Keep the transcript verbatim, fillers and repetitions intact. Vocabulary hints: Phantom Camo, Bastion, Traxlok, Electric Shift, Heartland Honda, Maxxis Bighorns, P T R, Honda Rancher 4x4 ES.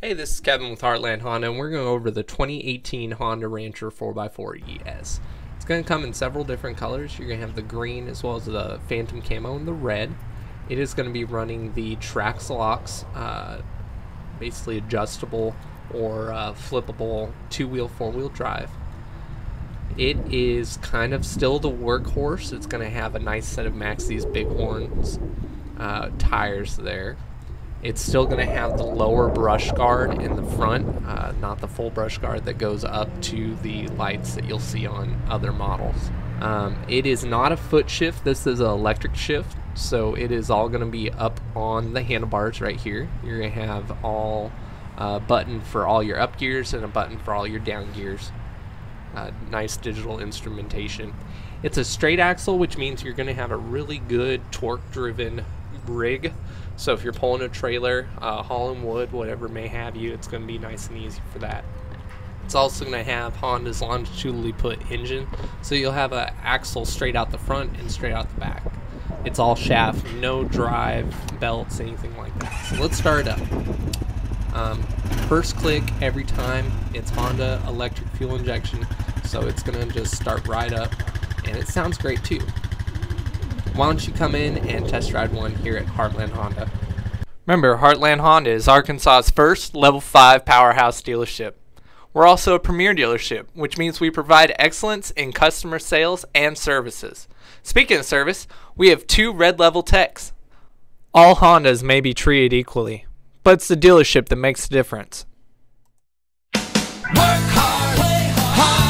Hey, this is Kevin with Heartland Honda, and we're going over the twenty eighteen Honda Rancher four by four E S. It's going to come in several different colors. You're going to have the green as well as the Phantom Camo and the red. It is going to be running the Traxlok's, uh, basically adjustable or uh, flippable two-wheel, four-wheel drive. It is kind of still the workhorse. It's going to have a nice set of Maxxis Bighorns uh, tires there. It's still going to have the lower brush guard in the front, uh, not the full brush guard that goes up to the lights that you'll see on other models. Um, it is not a foot shift. This is an electric shift, so it is all going to be up on the handlebars right here. You're going to have all uh, button for all your up gears and a button for all your down gears. Uh, nice digital instrumentation. It's a straight axle, which means you're going to have a really good torque-driven rig. So if you're pulling a trailer, uh, hauling wood, whatever may have you, it's going to be nice and easy for that. It's also going to have Honda's longitudinally put engine, so you'll have an axle straight out the front and straight out the back. It's all shaft, no drive, belts, anything like that. So let's start it up. Um, first click every time, it's Honda electric fuel injection, so it's going to just start right up, and it sounds great too. Why don't you come in and test ride one here at Heartland Honda? Remember, Heartland Honda is Arkansas's first level five powerhouse dealership. We're also a premier dealership, which means we provide excellence in customer sales and services. Speaking of service, we have two red level techs. All Hondas may be treated equally, but it's the dealership that makes the difference. Work hard, play hard.